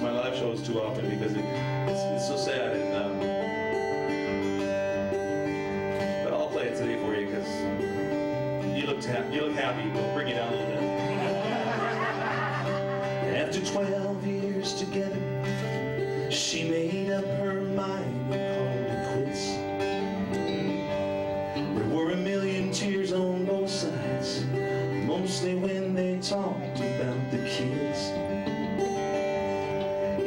My live shows too often because it's so sad, and but I'll play it today for you because you look happy. We'll bring you down a little bit. After 12 years together, she made up her mind and called it quits. There were a million tears on both sides, mostly when they talked about the kids.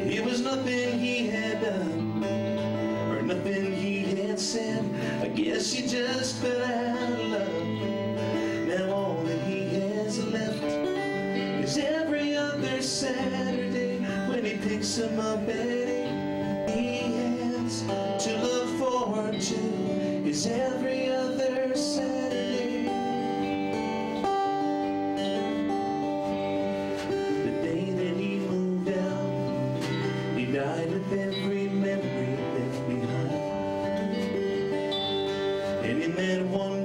It was nothing he had done, or nothing he had said. I guess he just fell out of love. Now all that he has left is every other Saturday when he picks him up at 8. He has to look forward to is every other Saturday. The day that he moved out, he died with every memory left behind. And in that one